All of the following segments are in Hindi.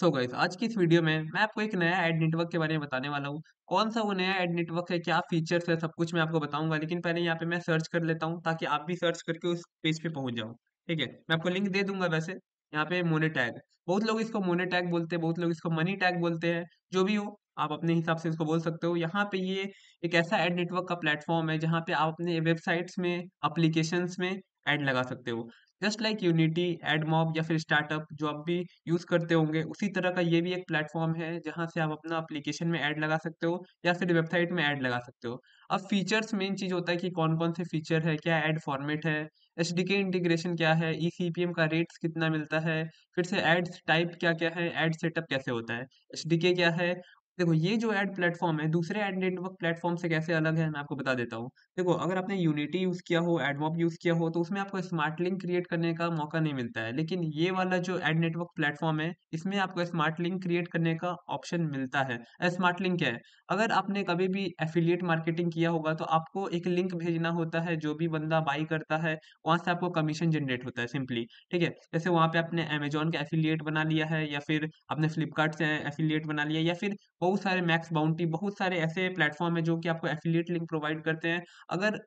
सो गाइस, आज की इस वीडियो में मैं आपको एक नया एड नेटवर्क के बारे में बताने वाला हूँ। कौन सा वो नया एड नेटवर्क है, क्या फीचर्स है, सब कुछ मैं आपको बताऊंगा। लेकिन पहले यहाँ पे मैं सर्च कर लेता हूँ ताकि आप भी सर्च करके उस पेज पे पहुंच जाओ। ठीक है, मैं आपको लिंक दे दूंगा। वैसे यहाँ पे मोनेटैग, बहुत लोग इसको मोनेटैग बोलते हैं, बहुत लोग इसको मनी टैग बोलते हैं, जो भी हो आप अपने हिसाब से इसको बोल सकते हो। यहाँ पे ये एक ऐसा एड नेटवर्क का प्लेटफॉर्म है जहाँ पे आप अपने वेबसाइट्स में, एप्लीकेशंस में एड लगा सकते हो। जस्ट लाइक यूनिटी, एडमॉब या फिर स्टार्टअप जो आप भी यूज करते होंगे, उसी तरह का ये भी एक प्लेटफॉर्म है जहाँ से आप अपना एप्लीकेशन में ऐड लगा सकते हो या फिर वेबसाइट में ऐड लगा सकते हो। अब फीचर्स, मेन चीज होता है कि कौन कौन से फीचर है, क्या ऐड फॉर्मेट है, एसडीके इंटीग्रेशन क्या है, ईसीपीएम का रेट्स कितना मिलता है, फिर से एड्स टाइप क्या क्या है, एड सेटअप कैसे होता है, एसडीके क्या है। देखो, ये जो ऐड प्लेटफॉर्म है दूसरे ऐड नेटवर्क प्लेटफॉर्म से कैसे अलग है मैं आपको बता देता हूँ। देखो, अगर आपने यूनिटी यूज़ किया हो, एडमॉब यूज़ किया हो, तो उसमें आपको स्मार्ट लिंक क्रिएट करने का मौका नहीं मिलता है। लेकिन ये वाला जो ऐड नेटवर्क प्लेटफॉर्म है, इसमें आपको स्मार्ट लिंक क्रिएट करने का ऑप्शन मिलता है। स्मार्ट लिंक क्या है? अगर आपने कभी भी एफिलिएट मार्केटिंग किया होगा तो आपको एक लिंक भेजना होता है, जो भी बंदा बाई करता है वहाँ से आपको कमीशन जनरेट होता है सिंपली। ठीक है, जैसे वहाँ पे आपने अमेजॉन का एफिलिएट बना लिया है, या फिर आपने फ्लिपकार्ट से एफिलिएट बना लिया, या फिर बहुत सारे मैक्स बाउंटी, बहुत सारे ऐसे प्लेटफॉर्म है जो कि आपको एफिलिएट लिंक प्रोवाइड करते हैं। अगर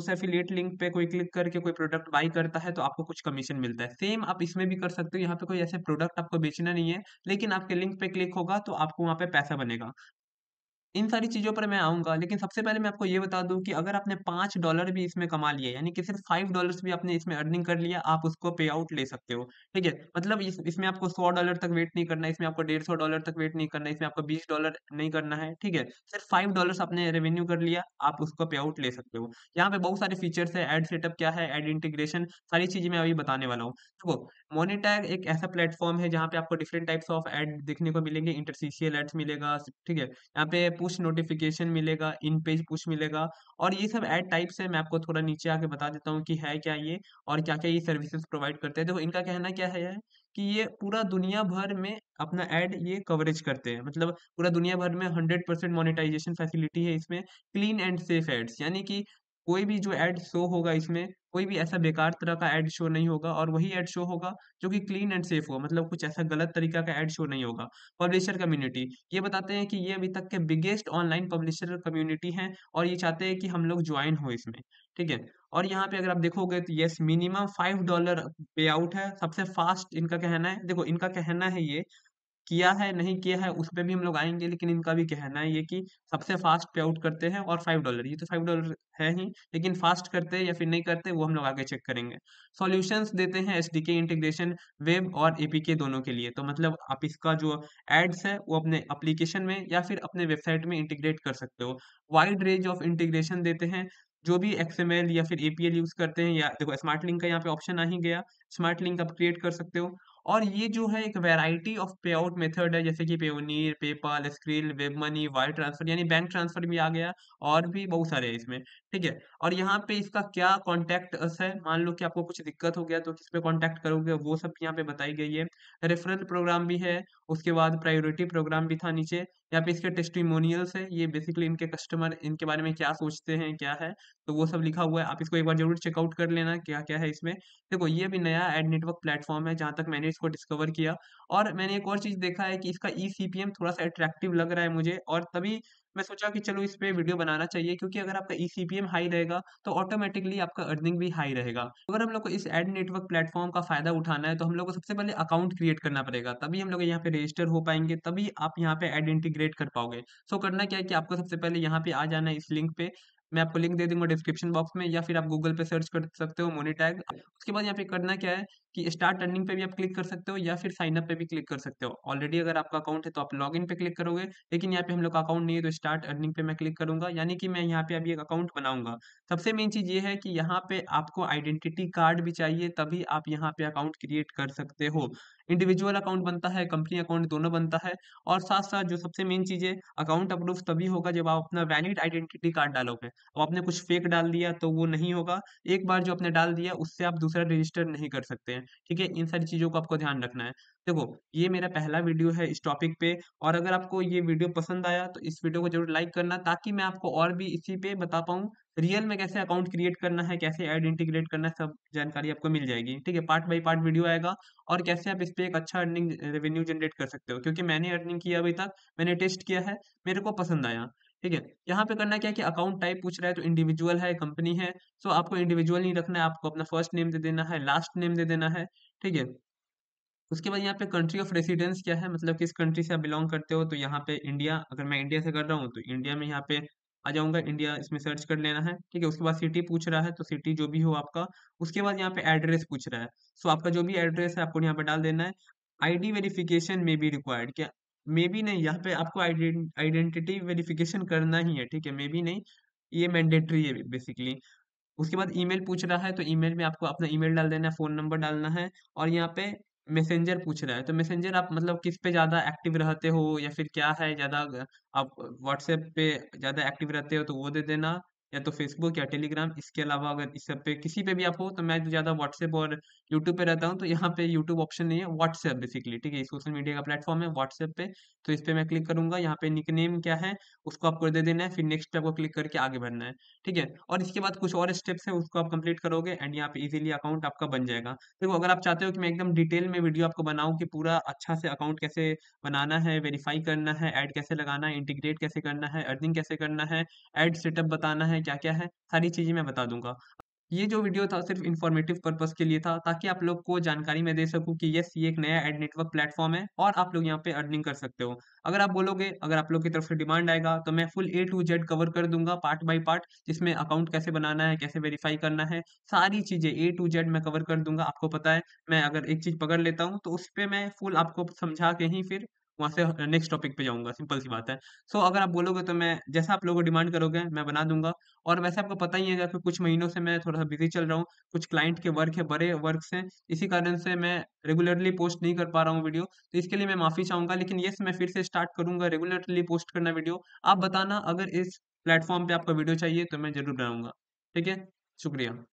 उस एफिलिएट लिंक पे कोई क्लिक करके कोई प्रोडक्ट बाई करता है तो आपको कुछ कमीशन मिलता है। सेम आप इसमें भी कर सकते हो। यहाँ पे कोई ऐसे प्रोडक्ट आपको बेचना नहीं है, लेकिन आपके लिंक पे क्लिक होगा तो आपको वहाँ पे पैसा बनेगा। इन सारी चीज़ों पर मैं आऊँगा, लेकिन सबसे पहले मैं आपको ये बता दूँ कि अगर आपने $5 भी इसमें कमा लिया, यानी कि सिर्फ $5 भी आपने इसमें अर्निंग कर लिया, आप उसको पे आउट ले सकते हो। ठीक है, मतलब इसमें आपको $100 तक वेट नहीं करना, इसमें आपको $150 तक वेट नहीं करना, इसमें आपको $20 नहीं करना है। ठीक है, सिर्फ $5 आपने रेवेन्यू कर लिया, आप उसको पे आउट ले सकते हो। यहाँ पे बहुत सारे फीचर्स है, एड सेटअप क्या है, एड इंटीग्रेशन, सारी चीज़ें मैं अभी बताने वाला हूँ। देखो, मोनेटैग एक ऐसा प्लेटफॉर्म है जहाँ पे आपको डिफरेंट टाइप्स ऑफ एड देखने को मिलेंगे। इंटरसीशियल एड्स मिलेगा, ठीक है, यहाँ पे पुश नोटिफिकेशन मिलेगा, इन पेज पुश मिलेगा, और ये सब ऐड टाइप्स है। मैं आपको थोड़ा नीचे आके बता देता हूँ कि है क्या ये और क्या क्या ये सर्विसेज प्रोवाइड करते हैं। देखो, इनका कहना क्या है कि ये पूरा दुनिया भर में अपना ऐड ये कवरेज करते हैं, मतलब पूरा दुनिया भर में 100% मोनेटाइजेशन फैसिलिटी है इसमें। क्लीन एंड सेफ एड्स, यानी कि कोई भी जो ऐड शो होगा इसमें कोई भी ऐसा बेकार तरह का ऐड शो नहीं होगा, और वही ऐड शो होगा जो कि क्लीन एंड सेफ हो, मतलब कुछ ऐसा गलत तरीका का ऐड शो नहीं होगा। पब्लिशर कम्युनिटी, ये बताते हैं कि ये अभी तक के बिगेस्ट ऑनलाइन पब्लिशर कम्युनिटी हैं और ये चाहते हैं कि हम लोग ज्वाइन हो इसमें। ठीक है, और यहाँ पे अगर आप देखोगे तो यस, मिनिमम $5 पे आउट है, सबसे फास्ट इनका कहना है। देखो, इनका कहना है ये किया है नहीं किया है उस पर भी हम लोग आएंगे, लेकिन इनका भी कहना है ये कि सबसे फास्ट पे आउट करते हैं, और $5, ये तो $5 है ही, लेकिन फास्ट करते हैं या फिर नहीं करते वो हम लोग आगे चेक करेंगे। सॉल्यूशंस देते हैं एसडीके इंटीग्रेशन, वेब और एपीके दोनों के लिए, तो मतलब आप इसका जो एड्स है वो अपने एप्लीकेशन में या फिर अपने वेबसाइट में इंटीग्रेट कर सकते हो। वाइड रेंज ऑफ इंटीग्रेशन देते हैं, जो भी XML या फिर APL यूज करते हैं, या देखो स्मार्ट लिंक का यहाँ पे ऑप्शन आ ही गया, स्मार्ट लिंक आप क्रिएट कर सकते हो। और ये जो है एक variety of pay out method है, जैसे कि Payoneer, PayPal, Skrill, web money, wire transfer यानी बैंक ट्रांसफर भी आ गया, और भी बहुत सारे हैं इसमें। ठीक है, और यहाँ पे इसका क्या कॉन्टैक्ट अस है, मान लो कि आपको कुछ दिक्कत हो गया तो किस पे कॉन्टैक्ट करोगे, वो सब यहाँ पे बताई गई है। रेफरल प्रोग्राम भी है, उसके बाद प्रायोरिटी प्रोग्राम भी था नीचे, यहाँ पे इसके टेस्टिमोनियल्स है, ये बेसिकली इनके कस्टमर इनके बारे में क्या सोचते हैं क्या है, तो वो सब लिखा हुआ है। आप इसको एक बार जरूर चेकआउट कर लेना क्या क्या है इसमें। देखो, ये भी नया एड नेटवर्क प्लेटफॉर्म है जहाँ तक मैंने इसको डिस्कवर किया, और मैंने एक और चीज देखा है कि इसका ईसीपीएम थोड़ा सा अट्रैक्टिव लग रहा है मुझे, और तभी मैं सोचा कि चलो इस पे वीडियो बनाना चाहिए, क्योंकि अगर आपका ईसीपीएम हाई रहेगा तो ऑटोमेटिकली आपका अर्निंग भी हाई रहेगा। अगर हम लोग को इस एड नेटवर्क प्लेटफॉर्म का फायदा उठाना है तो हम लोग को सबसे पहले अकाउंट क्रिएट करना पड़ेगा, तभी हम लोग यहाँ पे रजिस्टर हो पाएंगे, तभी आप यहाँ पे एड इंटीग्रेट कर पाओगे। सो करना क्या है कि आपको सबसे पहले यहाँ पे आ जाना है इस लिंक पे, मैं आपको लिंक दे दूंगा डिस्क्रिप्शन बॉक्स में, या फिर आप गूगल पे सर्च कर सकते हो मोनेटैग। उसके बाद यहाँ पे करना क्या है कि स्टार्ट अर्निंग पे भी आप क्लिक कर सकते हो, या फिर साइन अप पे भी क्लिक कर सकते हो। ऑलरेडी अगर आपका अकाउंट है तो आप लॉग इन पे क्लिक करोगे, लेकिन यहाँ पे हम लोग का अकाउंट नहीं है तो स्टार्ट अर्निंग पे मैं क्लिक करूंगा, यानी कि मैं यहाँ पे अभी एक अकाउंट बनाऊंगा। सबसे मेन चीज ये है कि यहाँ पे आपको आइडेंटिटी कार्ड भी चाहिए, तभी आप यहाँ पे अकाउंट क्रिएट कर सकते हो। इंडिविजुअल अकाउंट बनता है, कंपनी अकाउंट दोनों बनता है, और साथ साथ जो सबसे मेन चीज है, अकाउंट अप्रूव तभी होगा जब आप अपना वैलिड आइडेंटिटी कार्ड डालोगे। अब आपने कुछ फेक डाल दिया तो वो नहीं होगा, एक बार जो आपने डाल दिया उससे आप दूसरा रजिस्टर नहीं कर सकते हैं। ठीक है, इन सारी चीजों को आपको ध्यान रखना है। देखो, ये मेरा पहला वीडियो है इस टॉपिक पे, और अगर आपको ये वीडियो पसंद आया तो इस वीडियो को जरूर लाइक करना, ताकि मैं आपको और भी इसी पे बता पाऊँ रियल में कैसे अकाउंट क्रिएट करना है, कैसे ऐड इंटीग्रेट करना है, सब जानकारी आपको मिल जाएगी। ठीक है, पार्ट बाय पार्ट वीडियो आएगा और कैसे आप इस पे एक अच्छा अर्निंग रेवेन्यू जनरेट कर सकते हो, क्योंकि मैंने अर्निंग किया अभी तक, मैंने टेस्ट किया है, मेरे को पसंद आया। ठीक है, यहाँ पे करना क्या है कि अकाउंट टाइप पूछ रहा है तो इंडिविजुअल है, कंपनी है, सो आपको इंडिविजुअल नहीं रखना है, आपको अपना फर्स्ट नेम दे देना है, लास्ट नेम दे देना है। ठीक है, उसके बाद यहाँ पे कंट्री ऑफ रेसिडेंस क्या है, मतलब किस कंट्री से आप बिलोंग करते हो। तो यहाँ पे इंडिया, अगर मैं इंडिया से कर रहा हूँ तो इंडिया में यहाँ पे आ जाऊंगा, इंडिया इसमें सर्च कर लेना है। ठीक है, उसके बाद सिटी पूछ रहा है तो सिटी जो भी हो आपका। उसके बाद यहाँ पे एड्रेस पूछ रहा है, सो आपका जो भी एड्रेस है आपको यहाँ पे डाल देना है। ID verification may be required, क्या मे बी नहीं, यहाँ पे आपको आइडेंटिटी वेरिफिकेशन करना ही है। ठीक है, मे बी नहीं, ये मैंडेटरी है बेसिकली। उसके बाद ईमेल पूछ रहा है तो ईमेल में आपको अपना ईमेल डाल देना है, फोन नंबर डालना है। और यहाँ पे मैसेंजर पूछ रहा है तो मैसेंजर आप मतलब किस पे ज़्यादा एक्टिव रहते हो, या फिर क्या है ज़्यादा, आप व्हाट्सएप पे ज़्यादा एक्टिव रहते हो तो वो दे देना, या तो फेसबुक या टेलीग्राम। इसके अलावा अगर इस सब पे किसी पे भी आप हो, तो मैं ज़्यादा व्हाट्सएप और यूट्यूब पे रहता हूँ, तो यहाँ पे यूट्यूब ऑप्शन नहीं है, व्हाट्सएप बेसिकली। ठीक है, सोशल मीडिया का प्लेटफॉर्म है व्हाट्सएप पे, तो इस पर मैं क्लिक करूंगा। यहाँ पे निकनेम क्या है उसको आपको दे देना है, फिर नेक्स्ट पे आपको क्लिक करके आगे बढ़ना है। ठीक है, और इसके बाद कुछ और स्टेप्स है, उसको आप कंप्लीट करोगे एंड यहाँ पे इजिली अकाउंट आपका बन जाएगा। देखो, अगर आप चाहते हो कि मैं एकदम डिटेल में वीडियो आपको बनाऊँ कि पूरा अच्छा से अकाउंट कैसे बनाना है, वेरीफाई करना है, ऐड कैसे लगाना है, इंटीग्रेट कैसे करना है, अर्निंग कैसे करना है, ऐड सेटअप बताना है, क्या क्या है, सारी चीजें मैं बता दूंगा। ये जो वीडियो था सिर्फ इन्फॉर्मेटिव पर्पस के लिए था, ताकि आप लोग को जानकारी मैं दे सकूं कि यस, ये एक नया एड नेटवर्क प्लेटफॉर्म है और आप लोग यहाँ पे अर्निंग कर सकते हो। अगर आप बोलोगे, अगर आप लोग की तरफ से डिमांड आएगा, तो मैं full A to Z cover कर दूंगा, पार्ट बाय पार्ट, जिसमें अकाउंट कैसे बनाना है, कैसे वेरीफाई करना है, सारी चीजें A to Z मैं कवर कर दूंगा। आपको पता है, मैं अगर एक चीज पकड़ लेता हूँ तो उस पर मैं फुल आपको समझा के ही फिर वहाँ से नेक्स्ट टॉपिक पे जाऊंगा, सिंपल सी बात है। सो अगर आप बोलोगे तो मैं जैसा आप लोगों डिमांड करोगे मैं बना दूंगा। और वैसे आपको पता ही है कि कुछ महीनों से मैं थोड़ा सा बिजी चल रहा हूँ, कुछ क्लाइंट के वर्क है, बड़े वर्क हैं, इसी कारण से मैं रेगुलरली पोस्ट नहीं कर पा रहा हूँ वीडियो, तो इसके लिए मैं माफी चाहूंगा। लेकिन यस, मैं फिर से स्टार्ट करूंगा रेगुलरली पोस्ट करना वीडियो। आप बताना अगर इस प्लेटफॉर्म पे आपका वीडियो चाहिए तो मैं जरूर बनाऊंगा। ठीक है, शुक्रिया।